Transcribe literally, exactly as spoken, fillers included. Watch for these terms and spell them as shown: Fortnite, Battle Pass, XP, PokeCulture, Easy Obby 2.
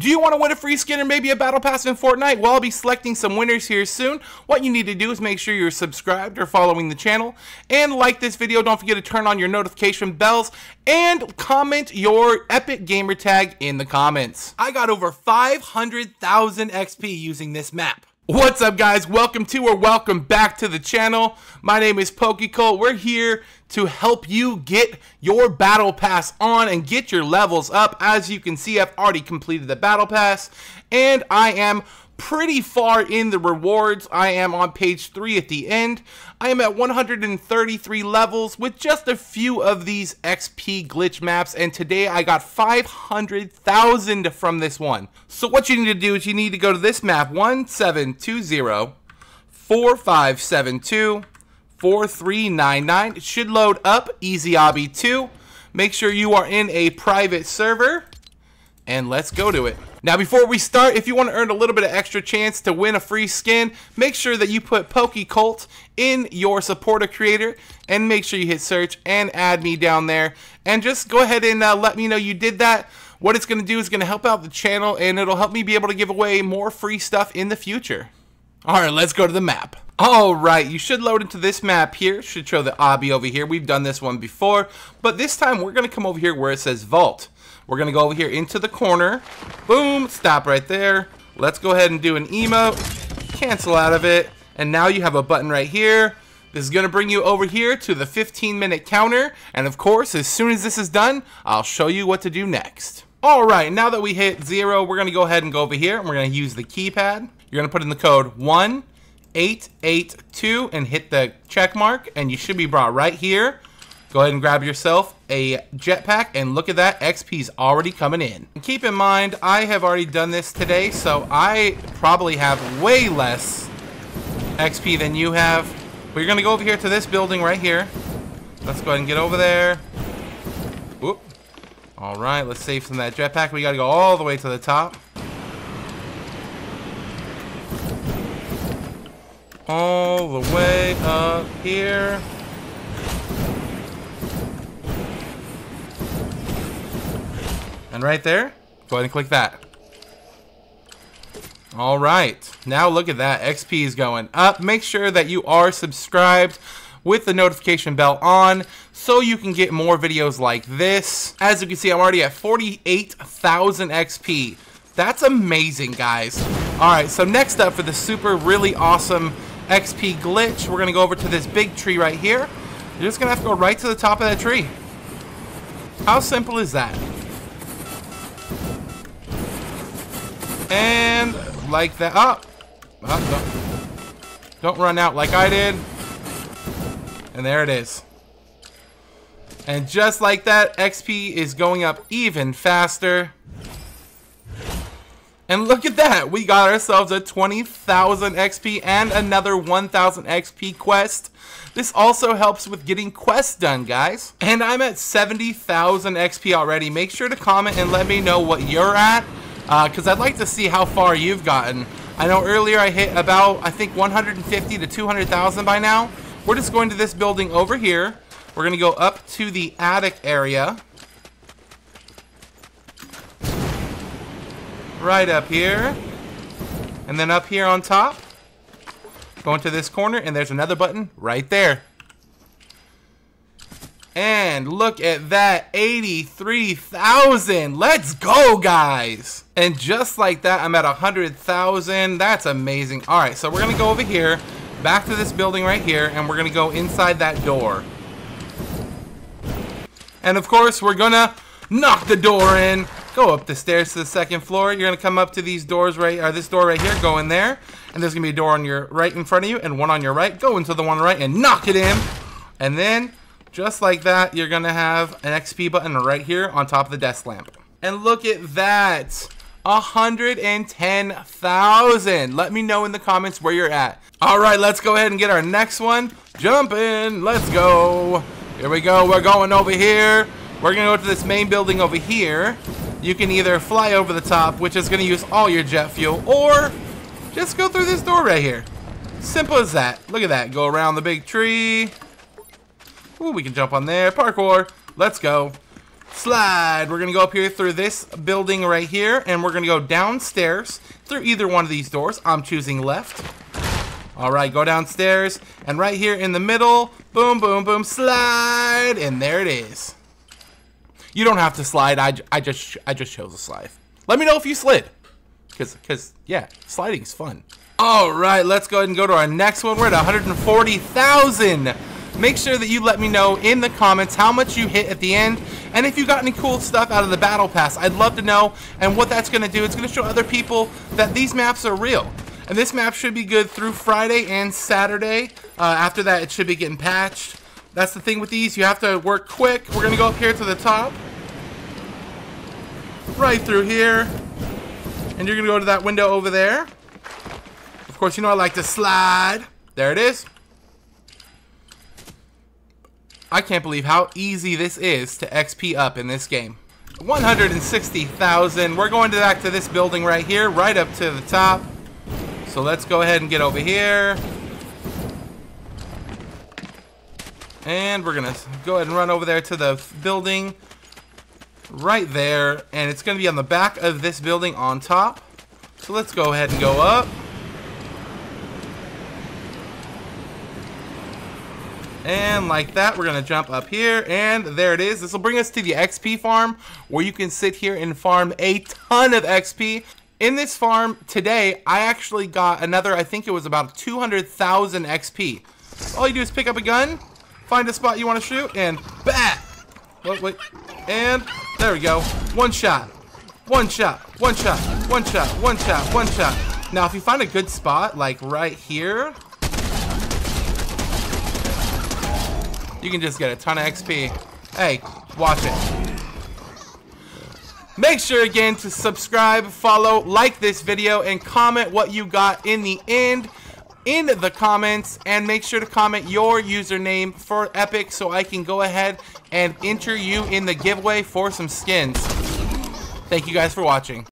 Do you want to win a free skin or maybe a battle pass in Fortnite? Well, I'll be selecting some winners here soon. What you need to do is make sure you're subscribed or following the channel and like this video. Don't forget to turn on your notification bells and comment your epic gamer tag in the comments. I got over five hundred thousand X P using this map. What's up, guys? Welcome to or welcome back to the channel. My name is PokeCulture. We're here to help you get your battle pass on and get your levels up. As you can see, I've already completed the battle pass and I am pretty far in the rewards. I am on page three at the end. I am at one hundred thirty-three levels with just a few of these X P glitch maps, and today I got five hundred thousand from this one. So what you need to do is you need to go to this map, one seven two zero four five seven two four three nine nine. It should load up, Easy Obby two. Make sure you are in a private server and let's go to it. Now, before we start, if you want to earn a little bit of extra chance to win a free skin, make sure that you put PokeCulture in your supporter creator and make sure you hit search and add me down there. And just go ahead and uh, let me know you did that. What it's going to do is going to help out the channel and it'll help me be able to give away more free stuff in the future. All right, let's go to the map. All right, you should load into this map here. Should show the obby over here. We've done this one before, but this time we're going to come over here where it says vault. We're gonna go over here into the corner. Boom, stop right there. Let's go ahead and do an emote, cancel out of it. And now you have a button right here. This is gonna bring you over here to the fifteen minute counter. And of course, as soon as this is done, I'll show you what to do next. All right, now that we hit zero, we're gonna go ahead and go over here and we're gonna use the keypad. You're gonna put in the code one eight eight two and hit the check mark and you should be brought right here. Go ahead and grab yourself a jetpack and look at that, X P's already coming in. And keep in mind, I have already done this today, so I probably have way less X P than you have. But you're gonna go over here to this building right here. Let's go ahead and get over there. Whoop. All right, let's save some of that jetpack. We gotta go all the way to the top. All the way up here. And right there, go ahead and click that. All right, now look at that, X P is going up. Make sure that you are subscribed with the notification bell on so you can get more videos like this. As you can see, I'm already at forty-eight thousand X P. That's amazing, guys. All right, so next up for the super really awesome X P glitch, we're gonna go over to this big tree right here. You're just gonna have to go right to the top of that tree. How simple is that? And like that, oh, oh don't, don't run out like I did. And there it is. And just like that, X P is going up even faster. And look at that, we got ourselves a twenty thousand X P and another one thousand X P quest. This also helps with getting quests done, guys. And I'm at seventy thousand X P already. Make sure to comment and let me know what you're at. Because uh, I'd like to see how far you've gotten. I know earlier I hit about, I think, one hundred fifty to two hundred thousand by now. We're just going to this building over here. We're going to go up to the attic area. Right up here. And then up here on top. Going to this corner, and there's another button right there. And look at that, eighty-three thousand. Let's go, guys. And just like that, I'm at one hundred thousand. That's amazing. All right, so we're going to go over here, back to this building right here, and we're going to go inside that door. And, of course, we're going to knock the door in. Go up the stairs to the second floor. You're going to come up to these doors right, or this door right here. Go in there, and there's going to be a door on your right in front of you and one on your right. Go into the one on the right and knock it in. And then... just like that, you're gonna have an X P button right here on top of the desk lamp. And look at that, one hundred ten thousand. Let me know in the comments where you're at. All right, let's go ahead and get our next one. Jump in, let's go. Here we go, we're going over here. We're gonna go to this main building over here. You can either fly over the top, which is gonna use all your jet fuel, or just go through this door right here. Simple as that. Look at that, go around the big tree. Ooh, we can jump on there. Parkour. Let's go. slide. We're going to go up here through this building right here, and we're going to go downstairs through either one of these doors. I'm choosing left. All right, go downstairs, and right here in the middle, boom, boom, boom, slide, and there it is. You don't have to slide. I, I just I just chose a slide. Let me know if you slid, because, because yeah, sliding's fun. All right, let's go ahead and go to our next one. We're at one hundred forty thousand. Make sure that you let me know in the comments how much you hit at the end, and if you got any cool stuff out of the battle pass. I'd love to know, and what that's going to do, it's going to show other people that these maps are real. And this map should be good through Friday and Saturday. Uh, after that, it should be getting patched. That's the thing with these. You have to work quick. We're going to go up here to the top. Right through here. And you're going to go to that window over there. Of course, you know I like to slide. There it is. I can't believe how easy this is to X P up in this game. one hundred sixty thousand. We're going back to this building right here, right up to the top. So let's go ahead and get over here. And we're gonna go ahead and run over there to the building right there. And it's gonna be on the back of this building on top. So let's go ahead and go up. And like that, we're gonna jump up here, and there it is. This will bring us to the X P farm, where you can sit here and farm a ton of X P. In this farm today, I actually got another, I think it was about two hundred thousand X P. All you do is pick up a gun, find a spot you want to shoot, and bat! Wait, wait, and there we go. One shot, one shot, one shot, one shot, one shot, one shot. Now, if you find a good spot, like right here, you can just get a ton of X P. Hey, watch it. Make sure again to subscribe, follow, like this video, and comment what you got in the end in the comments. And make sure to comment your username for Epic so I can go ahead and enter you in the giveaway for some skins. Thank you guys for watching.